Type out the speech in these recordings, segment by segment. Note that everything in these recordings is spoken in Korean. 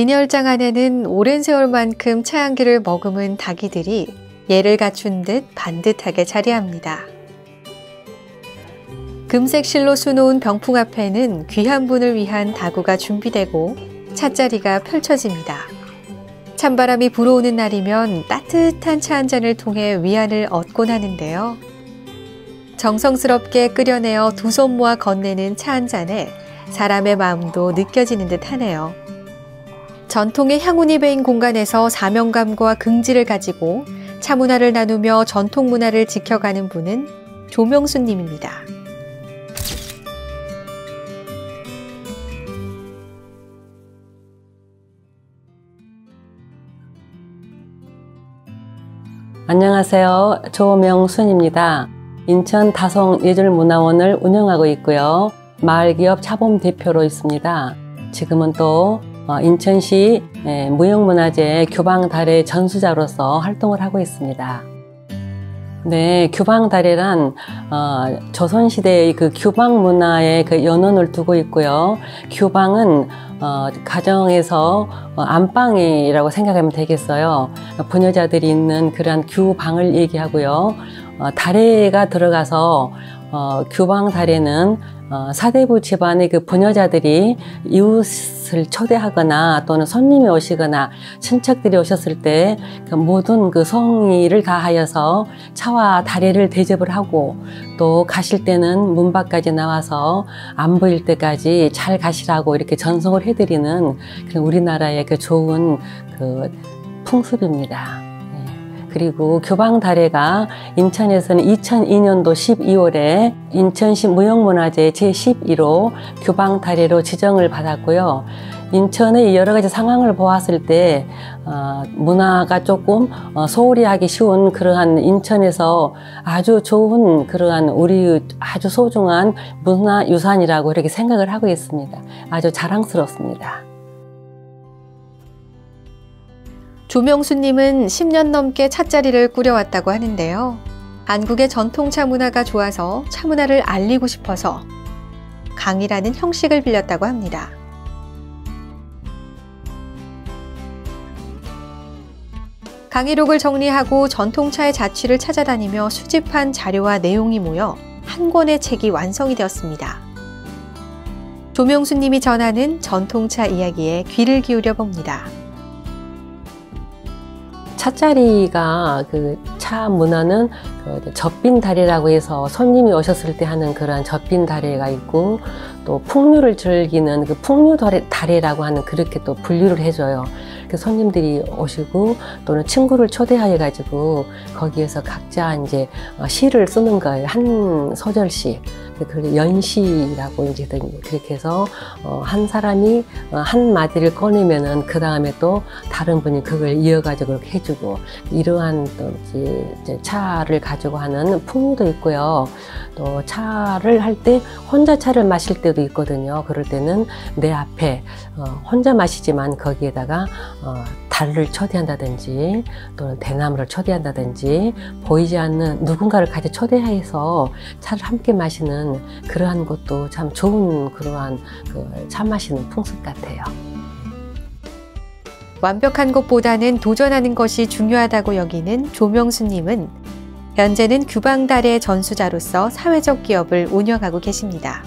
진열장 안에는 오랜 세월만큼 차향기를 머금은 닭이들이 예를 갖춘 듯 반듯하게 자리합니다. 금색 실로 수놓은 병풍 앞에는 귀한 분을 위한 다구가 준비되고 찻자리가 펼쳐집니다. 찬바람이 불어오는 날이면 따뜻한 차 한 잔을 통해 위안을 얻곤 하는데요. 정성스럽게 끓여내어 두 손 모아 건네는 차 한 잔에 사람의 마음도 느껴지는 듯 하네요. 전통의 향운이 배인 공간에서 사명감과 긍지를 가지고 차 문화를 나누며 전통 문화를 지켜가는 분은 조명순 님입니다. 안녕하세요. 조명순입니다. 인천 다성예술문화원을 운영하고 있고요. 마을기업 차봄 대표로 있습니다. 지금은 또 인천시 무형문화재 교방다례 전수자로서 활동을 하고 있습니다. 네, 규방다례란 조선시대의 그 규방문화의 그 연원을 두고 있고요. 규방은 가정에서 안방이라고 생각하면 되겠어요. 부녀자들이 있는 그러한 규방을 얘기하고요. 다례가 들어가서 규방다례는 사대부 집안의 그 부녀자들이 이웃을 초대하거나 또는 손님이 오시거나 친척들이 오셨을 때 그 모든 그 성의를 다하여서 차와 다례를 대접을 하고 또 가실 때는 문 밖까지 나와서 안 보일 때까지 잘 가시라고 이렇게 전송을 해드리는 그런 우리나라의 그 좋은 그 풍습입니다. 그리고 교방다례가 인천에서는 2002년도 12월에 인천시 무형문화재 제11호 교방다례로 지정을 받았고요. 인천의 여러 가지 상황을 보았을 때 문화가 조금 소홀히 하기 쉬운 그러한 인천에서 아주 좋은 그러한 우리 아주 소중한 문화유산이라고 이렇게 생각을 하고 있습니다. 아주 자랑스럽습니다. 조명순님은 10년 넘게 찻자리를 꾸려왔다고 하는데요. 한국의 전통 차 문화가 좋아서 차 문화를 알리고 싶어서 강이라는 형식을 빌렸다고 합니다. 강의록을 정리하고 전통차의 자취를 찾아다니며 수집한 자료와 내용이 모여 한 권의 책이 완성이 되었습니다. 조명순님이 전하는 전통차 이야기에 귀를 기울여 봅니다. 찻자리가 그 차 문화는 그 젖빈다례라고 해서 손님이 오셨을 때 하는 그런 젖빈다례가 있고 또 풍류를 즐기는 그 풍류다례라고 하는 그렇게 또 분류를 해줘요. 그 손님들이 오시고 또는 친구를 초대해가지고 거기에서 각자 이제 시를 쓰는 거예요. 한 소절씩. 그걸 연시라고 이제 그렇게 해서 한 사람이 한 마디를 꺼내면은 그 다음에 또 다른 분이 그걸 이어가지고 그렇게 해주고 이러한 또 이제 차를 가지고 하는 풍류도 있고요. 또 차를 할 때 혼자 차를 마실 때도 있거든요. 그럴 때는 내 앞에 혼자 마시지만 거기에다가 달을 초대한다든지 또는 대나무를 초대한다든지 보이지 않는 누군가를 같이 초대해서 차를 함께 마시는 그러한 것도 참 좋은 그러한 그 차 마시는 풍습 같아요. 완벽한 것보다는 도전하는 것이 중요하다고 여기는 조명순님은 현재는 규방다례 전수자로서 사회적 기업을 운영하고 계십니다.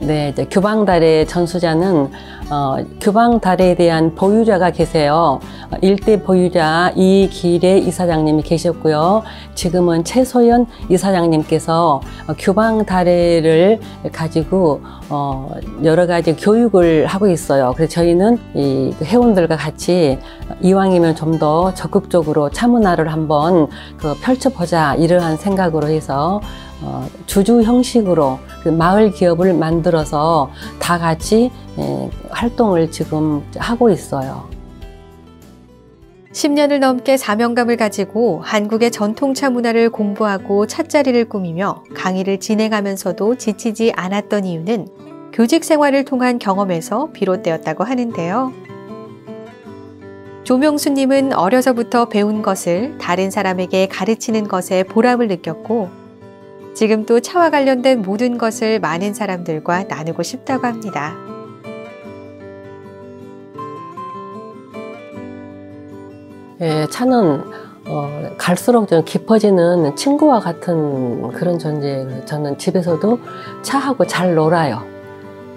네, 이제 규방다례 전수자는 규방다례에 대한 보유자가 계세요. 1대 보유자 이길의 이사장님이 계셨고요. 지금은 최소연 이사장님께서 규방다례를 가지고 여러 가지 교육을 하고 있어요. 그래서 저희는 이 회원들과 같이 이왕이면 좀 더 적극적으로 차 문화를 한번 그 펼쳐보자 이러한 생각으로 해서 주주 형식으로 그 마을 기업을 만들어서 다 같이 활동을 지금 하고 있어요. 10년을 넘게 사명감을 가지고 한국의 전통차 문화를 공부하고 찻자리를 꾸미며 강의를 진행하면서도 지치지 않았던 이유는 교직 생활을 통한 경험에서 비롯되었다고 하는데요. 조명순님은 어려서부터 배운 것을 다른 사람에게 가르치는 것에 보람을 느꼈고 지금 또 차와 관련된 모든 것을 많은 사람들과 나누고 싶다고 합니다. 예, 차는 갈수록 좀 깊어지는 친구와 같은 그런 존재예요. 저는 집에서도 차하고 잘 놀아요.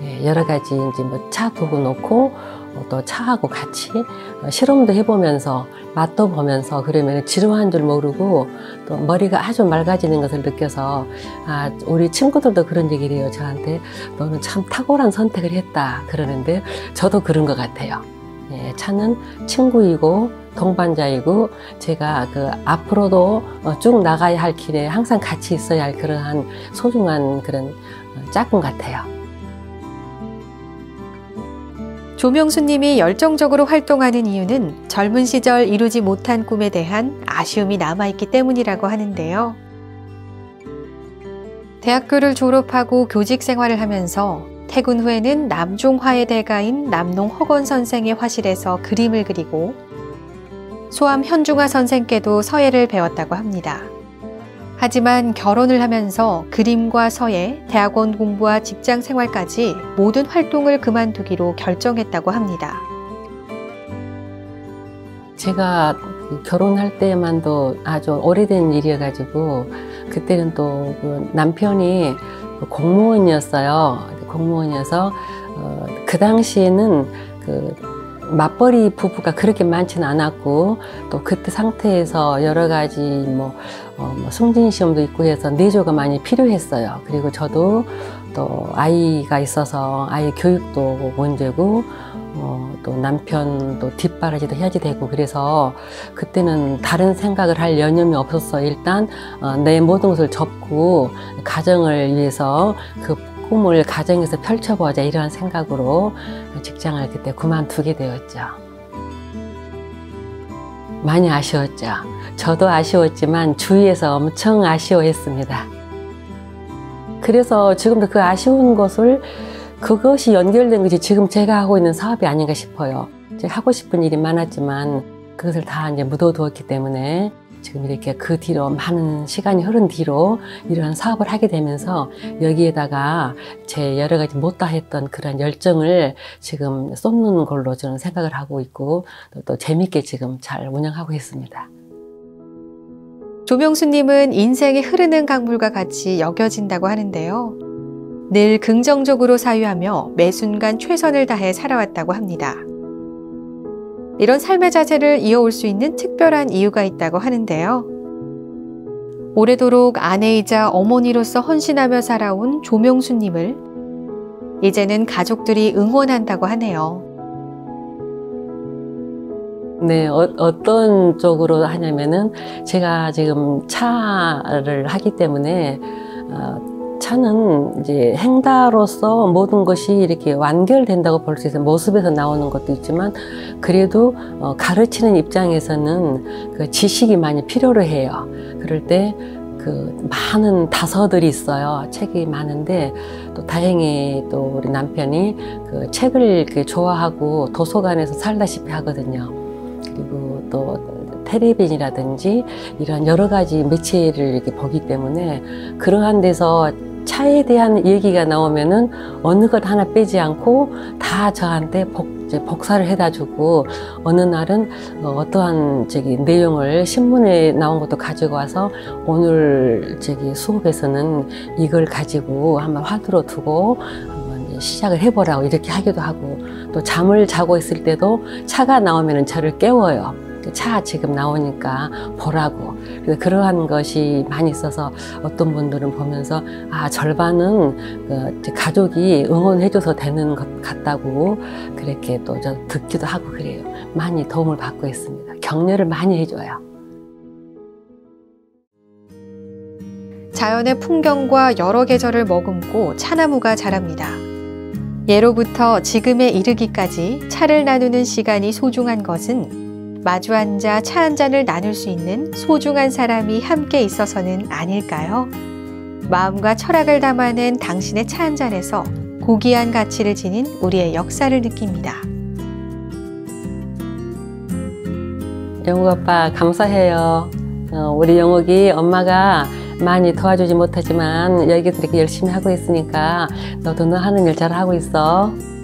예, 여러 가지 이제 뭐 차 두고 놓고 또 차하고 같이 실험도 해보면서 맛도 보면서 그러면 지루한 줄 모르고 또 머리가 아주 맑아지는 것을 느껴서 아, 우리 친구들도 그런 얘기를 해요. 저한테 너는 참 탁월한 선택을 했다 그러는데 저도 그런 것 같아요. 예, 차는 친구이고 동반자이고 제가 그 앞으로도 쭉 나가야 할 길에 항상 같이 있어야 할 그러한 소중한 그런 짝꿍 같아요. 조명순님이 열정적으로 활동하는 이유는 젊은 시절 이루지 못한 꿈에 대한 아쉬움이 남아있기 때문이라고 하는데요. 대학교를 졸업하고 교직 생활을 하면서 퇴근 후에는 남종화의 대가인 남농 허건 선생의 화실에서 그림을 그리고 소암 현중화 선생께도 서예를 배웠다고 합니다. 하지만 결혼을 하면서 그림과 서예, 대학원 공부와 직장 생활까지 모든 활동을 그만두기로 결정했다고 합니다. 제가 결혼할 때만도 아주 오래된 일이어가지고 그때는 또 그 남편이 공무원이었어요. 공무원이어서 그 당시에는 그 맞벌이 부부가 그렇게 많지는 않았고 또 그때 상태에서 여러 가지 뭐 승진 시험도 있고 해서 내조가 많이 필요했어요. 그리고 저도 또 아이가 있어서 아이 교육도 문제고 또 남편도 뒷바라지도 해야지 되고 그래서 그때는 다른 생각을 할 여념이 없었어. 일단 내 모든 것을 접고 가정을 위해서 그 꿈을 가정에서 펼쳐보자 이러한 생각으로 직장을 그때 그만두게 되었죠. 많이 아쉬웠죠. 저도 아쉬웠지만 주위에서 엄청 아쉬워했습니다. 그래서 지금도 그 아쉬운 것을 그것이 연결된 것이 지금 제가 하고 있는 사업이 아닌가 싶어요. 제가 하고 싶은 일이 많았지만 그것을 다 이제 묻어두었기 때문에 지금 이렇게 그 뒤로 많은 시간이 흐른 뒤로 이러한 사업을 하게 되면서 여기에다가 제 여러 가지 못다 했던 그런 열정을 지금 쏟는 걸로 저는 생각을 하고 있고 또 재밌게 지금 잘 운영하고 있습니다. 조명순님은 인생이 흐르는 강물과 같이 여겨진다고 하는데요. 늘 긍정적으로 사유하며 매 순간 최선을 다해 살아왔다고 합니다. 이런 삶의 자세를 이어올 수 있는 특별한 이유가 있다고 하는데요. 오래도록 아내이자 어머니로서 헌신하며 살아온 조명순님을 이제는 가족들이 응원한다고 하네요. 네, 어떤 쪽으로 하냐면은 제가 지금 차를 하기 때문에 차는 이제 행다로서 모든 것이 이렇게 완결된다고 볼 수 있어요. 모습에서 나오는 것도 있지만 그래도 가르치는 입장에서는 그 지식이 많이 필요로 해요. 그럴 때 그 많은 다서들이 있어요. 책이 많은데 또 다행히 또 우리 남편이 그 책을 그 좋아하고 도서관에서 살다시피 하거든요. 그리고 또 텔레비전이라든지 이런 여러 가지 매체를 이렇게 보기 때문에 그러한 데서 차에 대한 얘기가 나오면은 어느 것 하나 빼지 않고 다 저한테 복사를 해다 주고 어느 날은 어떠한 내용을 신문에 나온 것도 가지고 와서 오늘 수업에서는 이걸 가지고 한번 화두로 두고 시작을 해보라고 이렇게 하기도 하고 또 잠을 자고 있을 때도 차가 나오면은 저를 깨워요. 차 지금 나오니까 보라고. 그러한 것이 많이 있어서 어떤 분들은 보면서 아, 절반은 가족이 응원해줘서 되는 것 같다고 그렇게 또 저 듣기도 하고 그래요. 많이 도움을 받고 있습니다. 격려를 많이 해줘요. 자연의 풍경과 여러 계절을 머금고 차나무가 자랍니다. 예로부터 지금에 이르기까지 차를 나누는 시간이 소중한 것은 마주 앉아 차 한 잔을 나눌 수 있는 소중한 사람이 함께 있어서는 아닐까요? 마음과 철학을 담아낸 당신의 차 한 잔에서 고귀한 가치를 지닌 우리의 역사를 느낍니다. 영욱 아빠 감사해요. 우리 영욱이 엄마가 많이 도와주지 못하지만 여기서 이렇게 열심히 하고 있으니까 너도 너 하는 일 잘하고 있어.